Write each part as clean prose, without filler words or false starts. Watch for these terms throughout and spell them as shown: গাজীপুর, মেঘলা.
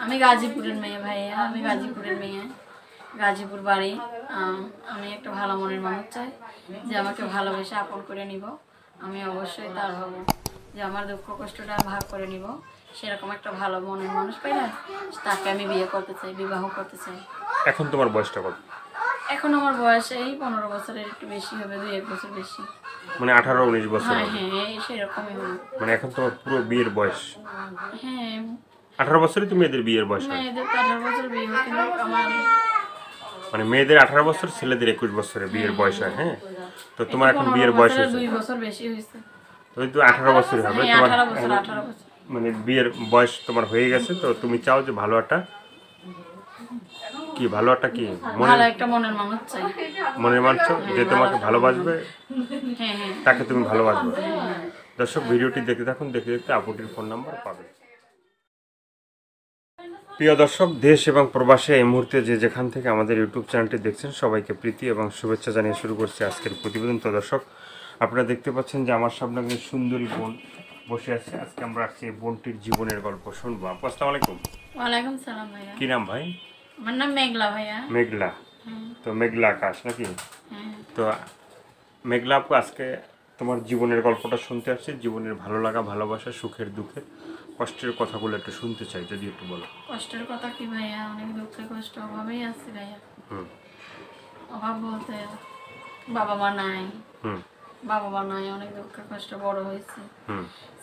हमें गाजीपुर मेये भैया हमें गाजीपुर मेये गाजीपुर बाड़ी हमें एक भलो मन मानुष चाहिए जो हाँ के भलोबेसे आपन करे निब हमें अवश्य तार हब जो हमार दुख कष्टा भाग करे निब সেরকম একটা ভালো মনের মানুষ পাইলে তাকে আমি বিয়ে করতে চাই বিবাহ করতে চাই। এখন তোমার বয়সটা কত? এখন আমার বয়স এই 15 বছরের একটু বেশি হবে 2-1 বছর বেশি মানে 18 19 বছর। হ্যাঁ সেরকমই মানে এখন তো পুরো বিয়ের বয়স। হ্যাঁ 18 বছরে তুমি এদের বিয়ের বয়স। হ্যাঁ এদের 18 বছর বিয়ে হতে আমার মানে মেয়েদের 18 বছর ছেলেদের 21 বছরে বিয়ের বয়স হয়। হ্যাঁ তো তোমার এখন বিয়ের বয়স হয়েছে 2 বছর বেশি হয়েছে ওই তো 18 বছর হবে তোমার। 18 বছর মানে বিয়ের বয়স তোমার হয়ে গেছে তো তুমি চাও যে ভালো একটা কি ভালো একটা মনের মানুষ চাই মনের মানুষ যে তোমাকে ভালোবাসবে। হ্যাঁ হ্যাঁ তাকে তুমি ভালোবাসবে। দর্শক ভিডিওটি দেখতে থাকুন দেখতে দেখতে আপুটির ফোন নাম্বার পাবেন। প্রিয় দর্শক দেশ এবং প্রবাসে এই মুহূর্তে যে যেখান থেকে আমাদের ইউটিউব চ্যানেলটি দেখছেন সবাইকে প্রীতি এবং শুভেচ্ছা জানিয়ে শুরু করছি আজকের প্রতিবেদন। তো দর্শক আপনারা দেখতে পাচ্ছেন যে আমার সামনে একজন সুন্দরী বোন বসে আছে। আজকে আমরা সেই বোনটির জীবনের গল্প শুনবো। আপু আসসালামু আলাইকুম। ওয়ালাইকুম সালাম ভাইয়া। কি নাম ভাই? আমার নাম মেঘলা ভাইয়া। মেঘলা। তো মেঘলা আকাশ নাকি? তো মেঘলা আপু আজকে তোমার জীবনের গল্পটা শুনতে আসছে জীবনের ভালো লাগা ভালোবাসা সুখের দুঃখের কষ্টের কথাগুলো একটু শুনতে চাই যদি একটু বলো। কষ্টের কথা কি ভাইয়া অনেক দুঃখে কষ্ট অভাবেই আছি ভাইয়া। অভাব বলতে বাবা মা নাই। বাবা মা নাই অনেক দুঃখ কষ্ট বড় হয়েছে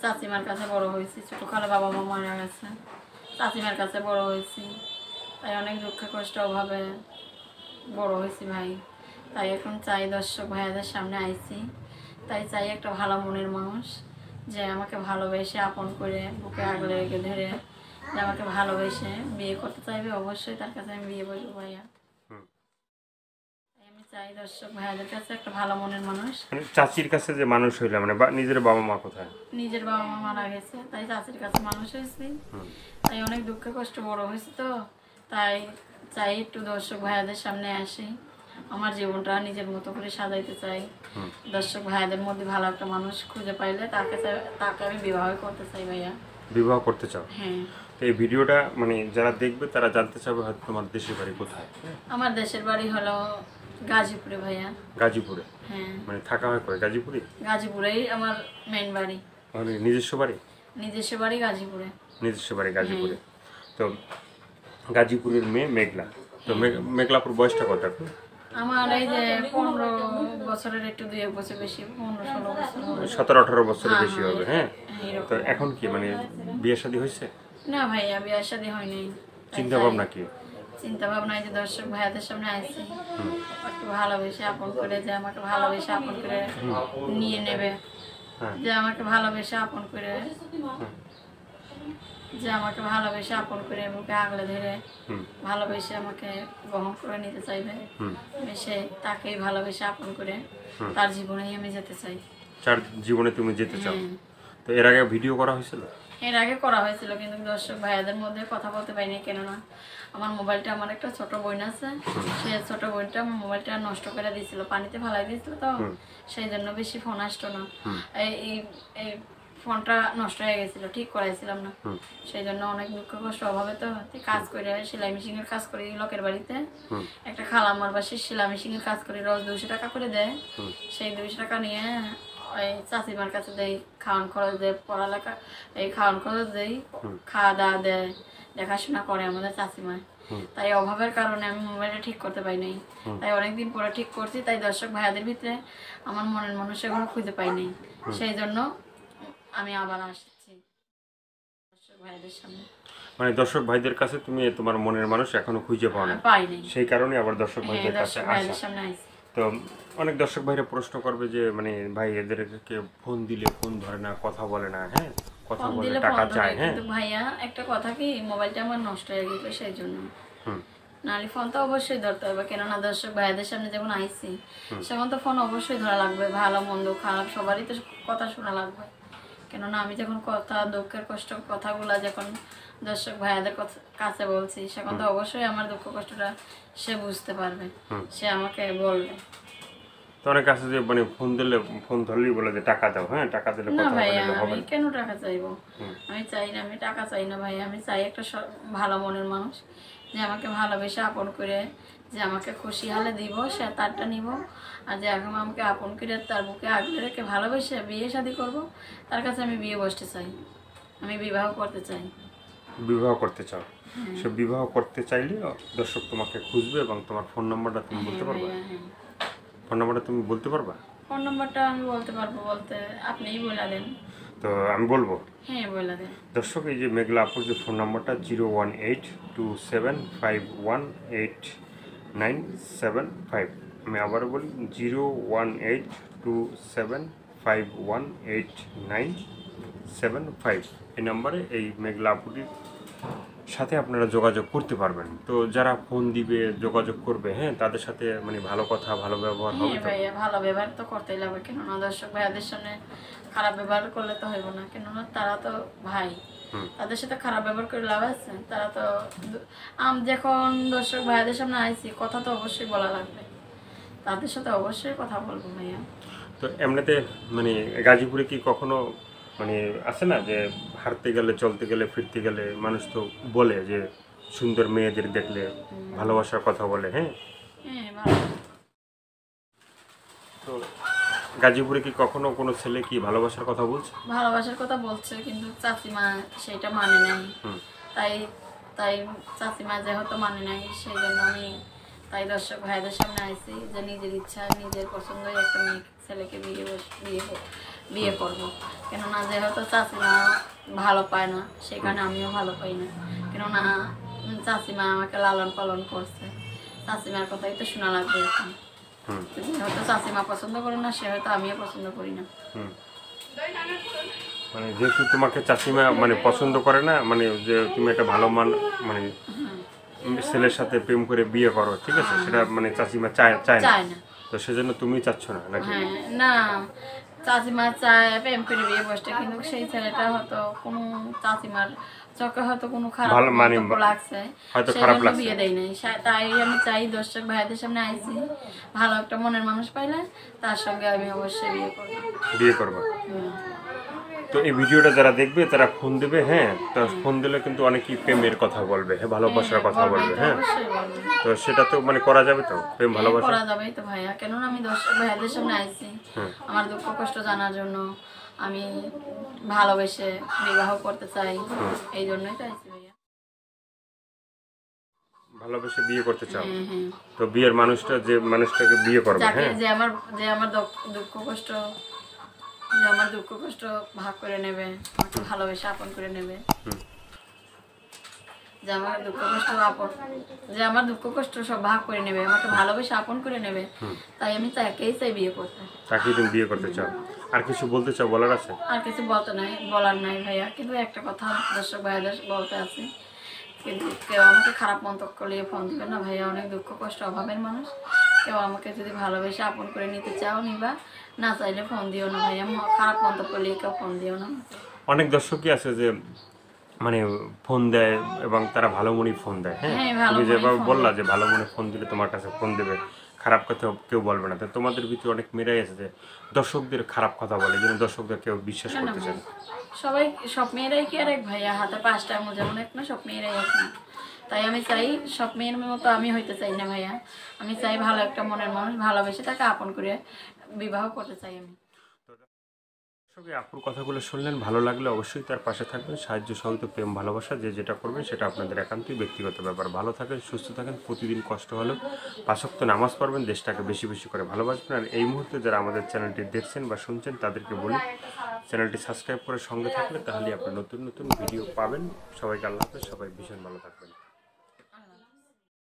চাচিমার কাছে বড় হয়েছে ছোটকালে বাবা মা মারা গেছে চাচিমার কাছে বড় হয়েছি তাই অনেক দুঃখ কষ্ট অভাবে বড় হয়েছি ভাই। তাই এখন চাই দর্শক ভাইয়াদের সামনে আইছি তাই চাই একটা ভালো মনের মানুষ যে আমাকে ভালোবেসে আপন করে বুকে আগলে রেখে ধরে যে আমাকে ভালোবেসে বিয়ে করতে চাইবে অবশ্যই তার কাছে আমি বিয়ে বলবো ভাইয়া। চাই দর্শক ভাইয়াদের কাছে একটা ভালো মনের মানুষ। চাচির কাছে যে মানুষ হইলাম মানে নিজের বাবা মা কোথায়? নিজের বাবা মা মারা গেছে তাই চাচির কাছে মানুষ হয়েছি তাই অনেক দুঃখ কষ্ট বড় হয়েছে তো তাই চাই একটু দর্শক ভাইয়াদের সামনে আসি আমার জীবনটা নিজের মতো করে সাজাইতে চাই দর্শক ভাইয়াদের মধ্যে ভালো একটা মানুষ খুঁজে পাইলে তাকে আমি বিবাহ করতে চাই ভাইয়া। বিবাহ করতে চাও? হ্যাঁ। এই ভিডিওটা মানে যারা দেখবে তারা জানতে চাইবে তোমার দেশের বাড়ি কোথায়? আমার দেশের বাড়ি হলো গাজীপুরে ভাইয়া। গাজীপুরে? হ্যাঁ। মানে থাকা হয় কই গাজীপুরে? গাজীপুরেই আমার মেইন বাড়ি। মানে নিজস্ব বাড়ি? নিজস্ব বাড়ি গাজীপুরে। নিজস্ব বাড়ি গাজীপুরে। তো গাজীপুরের মেয়ে মেঘলা। তো মেঘলাপুর বয়সটা কত এখন? আমার এই যে 15 বছরের একটু 2-1 বছর বেশি 15-16 বছর 17-18 বছরের বেশি হবে। হ্যাঁ। তো এখন কি মানে বিয়ে শাদী হইছে? না ভাইয়া বিয়ে শাদী হয়নি। চিন্তা ভাবনা কি? চিন্তা ভাবনা যে দর্শক ভাইয়াদের সামনে আসছি একটু ভালোবেসে আপন করে যে আমাকে ভালোবেসে আপন করে নিয়ে নেবে যে আমাকে ভালোবেসে আপন করে বুকে আগলে ধরে ভালোবেসে আমাকে গ্রহণ করে নিতে চাইবে সে তাকেই ভালোবেসে আপন করে তার জীবনেই আমি যেতে চাই। তার জীবনে তুমি যেতে চাও? তো এর আগে ভিডিও করা হয়েছিল? এর আগে করা হয়েছিল কিন্তু দর্শক ভাইয়াদের মধ্যে কথা বলতে পারিনি কেননা আমার মোবাইলটা আমার একটা ছোট বোন আছে সে ছোট বোনটা আমার মোবাইলটা নষ্ট করে দিয়েছিল পানিতে ফেলাই দিয়েছিল তো সেই জন্য বেশি ফোন আসতো না এই ফোনটা নষ্ট হয়ে গেছিলো ঠিক করাইছিলাম না সেই জন্য অনেক দুঃখ কষ্ট অভাবে তো কাজ করে সেলাই মেশিনের কাজ করি লোকের বাড়িতে একটা খালা আমার বাসে সেলাই মেশিনের কাজ করি রোজ 200 টাকা করে দেয় সেই 200 টাকা নিয়ে ওই চাচিমার কাছে দেয় খাওয়ান খরচ দেয় পড়ালেখা এই খাওয়ান খরচ দেয় খাওয়া দাওয়া দেয় দেখাশোনা করে আমাদের চাচিমা তাই অভাবের কারণে আমি মোবাইলটা ঠিক করতে পারি নাই তাই অনেকদিন পরে ঠিক করছি তাই দর্শক ভাইয়াদের ভিতরে আমার মনের মানুষ এগুলো খুঁজে পাই নাই সেই জন্য আমি আবার আসছি দর্শক ভাইয়াদের সামনে। মানে দর্শক ভাইদের কাছে তুমি তোমার মনের মানুষ এখনো খুঁজে পাও না সেই কারণে আবার দর্শক ভাইদের কাছে আসছি। তো অনেক দর্শক ভাইরা প্রশ্ন করবে যে মানে ভাই এদেরকে ফোন দিলে ফোন ধরে না কথা বলে না। হ্যাঁ কথা বলে টাকা চায়। হ্যাঁ কিন্তু ভাইয়া একটা কথা কি মোবাইলটা আমার নষ্ট হয়ে গেছে সেই জন্য নালি ফোন তো অবশ্যই ধরতে হবে কেননা দর্শক ভাইদের সামনে যখন আইছি তখন তো ফোন অবশ্যই ধরা লাগবে ভালো মন্দ খারাপ সবারই তো কথা শোনা লাগবে কেননা আমি যখন কথা দুঃখের কষ্ট কথাগুলা যখন দর্শক ভাইয়াদের কাছে বলছি সেখান তো অবশ্যই আমার দুঃখ কষ্টটা সে বুঝতে পারবে সে আমাকে বলবে। তোমার কাছে যে মানে ফোন ধরলেই বলে যে টাকা দাও, হ্যাঁ টাকা দিলে কথা বলে হবে। আমি কেন টাকা চাইবো? আমি চাই না, আমি টাকা চাই না ভাই। আমি চাই একটা ভালো মনের মানুষ যে আমাকে ভালোবেসে আপন করে, যে আমাকে খুশি হালে দিব, সে তারটা নিব। আর যে এখন আমাকে আপন করে তার বুকে আগলে রেখে ভালোবেসে বিয়ে শাদি করবো, তার কাছে আমি বিয়ে বসতে চাই, আমি বিবাহ করতে চাই। বিবাহ করতে চাও? সে বিবাহ করতে চাইলে দর্শক তোমাকে খুঁজবে এবং তোমার ফোন নাম্বারটা তুমি বলতে পারবে? ফোন নাম্বারটা তুমি বলতে পারবা? ফোন নাম্বারটা আমি বলতে পারবো, বলতে আপনিই বলে দেন। তো আমি বলবো? হ্যাঁ বলে দেন। দর্শক এই যে মেঘলা আপুর যে ফোন নাম্বারটা 01827518975। আমি আবার বলি 01827518975। এই নাম্বারে এই মেঘলা আপুটির সাথে আপনারা যোগাযোগ করতে পারবেন। তো যারা ফোন দিবে যোগাযোগ করবে, হ্যাঁ তাদের সাথে মানে ভালো কথা ভালো ব্যবহার হবে। ভাইয়া ভালো ব্যবহার তো করতেই লাগবে, কেননা দর্শক ভাইয়াদের সামনে খারাপ ব্যবহার করলে তো হইব না, কেননা তারা তো ভাই, তাদের সাথে খারাপ ব্যবহার করে লাভ আছে? তারা তো আমি যখন দর্শক ভাইয়াদের সামনে আইছি কথা তো অবশ্যই বলা লাগবে, তাদের সাথে অবশ্যই কথা বলবো ভাইয়া। তো এমনিতে মানে গাজীপুরে কি কখনো মানে আছে না যে হাঁটতে গেলে চলতে গেলে ফিরতে গেলে মানুষ তো বলে যে সুন্দর মেয়েদের দেখলে ভালোবাসার কথা বলে, হ্যাঁ? তো গাজীপুরে কি কখনো কোনো ছেলে কি ভালোবাসার কথা বলছে? ভালোবাসার কথা বলছে, কিন্তু চাচিমা সেটা মানে নাই, তাই তাই চাচিমা যেহেতু মানে নাই সেই জন্য আমি তাই দর্শক ভাইদের সামনে আইছি যে নিজের ইচ্ছা নিজের পছন্দ একটা মেয়ে ছেলেকে বিয়ে করবো, কেননা যেহেতু চাচিমা ভালো পায় না সেখানে আমিও ভালো পাই না, কেননা চাচিমা আমাকে লালন পালন করছে, চাচিমার কথাই তো শোনা লাগবে। এখন যেহেতু চাচিমা পছন্দ করে না সে হয়তো আমিও পছন্দ করি না, মানে যেহেতু তোমাকে চাচিমা মানে পছন্দ করে না, মানে যে তুমি একটা ভালো মান মানে ছেলের সাথে প্রেম করে বিয়ে করো, ঠিক আছে, সেটা মানে চাচিমা চায় না, তো সেজন্য তুমি চাচ্ছ না নাকি? না, চাচিমা চায় প্রেম করে বিয়ে বসতে, কিন্তু সেই ছেলেটা হয়তো কোনো চাচিমার চোখে হয়তো কোনো খারাপ লাগছে, বিয়ে দেয় নাই। তাই আমি চাই দর্শক ভাইদের সামনে আইছি ভালো একটা মনের মানুষ পাইলে তার সঙ্গে আমি অবশ্যই বিয়ে করবো। তো এই ভিডিওটা যারা দেখবে তারা ফোন দেবে, হ্যাঁ তো ফোন দিলে কিন্তু অনেকেই প্রেমের কথা বলবে, হ্যাঁ ভালোবাসার কথা বলবে, হ্যাঁ তো সেটা তো মানে করা যাবে তো প্রেম ভালোবাসা করা যাবেই তো ভাইয়া, কেননা আমি দর্শক ভাইদের সামনে আইছি আমার দুঃখ কষ্ট জানার জন্য, আমি ভালোবেসে বিবাহ করতে চাই, এই জন্যই তো আইছি ভাইয়া। ভালোবেসে বিয়ে করতে চাও? তো বিয়ের মানুষটা যে মানুষটাকে বিয়ে করবে, হ্যাঁ যে আমার দুঃখ কষ্ট আমার দুঃখ কষ্ট ভাগ করে নেবে, আমাকে ভালোবেসে আপন করে নেবে, যে আমার দুঃখ কষ্ট সব ভাগ করে নেবে, আমাকে ভালোবেসে আপন করে নেবে, তাই আমি তাকেই চাই বিয়ে করতে। তাকেই তুমি বিয়ে করতে চাও? আর কিছু বলতে চাও? বলার আছে? আর কিছু বলার নাই ভাইয়া, কিন্তু একটা কথা দর্শক ভাইদের বলতে আছে, কিন্তু কেউ আমাকে খারাপ মন্তব্য করলে ফোন দিবে না ভাইয়া, অনেক দুঃখ কষ্ট অভাবের মানুষ, কেউ আমাকে যদি ভালোবেসে আপন করে নিতে চাও নিবা, না চাইলে ফোন দিও না ভাইয়া, খারাপ মন্তব্য করলে কেউ ফোন দিও না। অনেক দর্শকই আছে যে মানে ফোন দেয় এবং তারা ভালো মনে ফোন দেয়, হ্যাঁ তুমি যেভাবে বললা যে ভালো মনে ফোন দিলে তোমার কাছে ফোন দেবে, খারাপ কথা কেউ বলবে না, তোমাদের ভিতরে অনেক মেয়েরাই আছে যে দর্শকদের খারাপ কথা বলে, যেন দর্শকদের কেউ বিশ্বাস করতে চায় না। সবাই সব মেয়েরাই কি আর এক ভাইয়া, হাতে 5টা আঙুল যেমন এক না, সব মেয়েরাই এক না, তাই আমি চাই সব মেয়ের মতো আমি হইতে চাই না ভাইয়া, আমি চাই ভালো একটা মনের মানুষ ভালোবেসে তাকে আপন করে বিবাহ করতে চাই আমি। দর্শক আপুর কথাগুলো শুনলেন, ভালো লাগলে অবশ্যই তার পাশে থাকবেন, সাহায্য সহযোগিতা প্রেম ভালোবাসা যে যেটা করবেন সেটা আপনাদের একান্তই ব্যক্তিগত ব্যাপার। ভালো থাকেন, সুস্থ থাকেন, প্রতিদিন কষ্ট হলেও 5 ওয়াক্ত নামাজ পড়বেন, দেশটাকে বেশি বেশি করে ভালোবাসবেন। আর এই মুহূর্তে যারা আমাদের চ্যানেলটি দেখছেন বা শুনছেন তাদেরকে বলি চ্যানেলটি সাবস্ক্রাইব করে সঙ্গে থাকলে তাহলে আপনারা নতুন নতুন ভিডিও পাবেন। সবাইকে আল্লাহ হাফেজ, সবাই ভীষণ ভালো থাকবেন।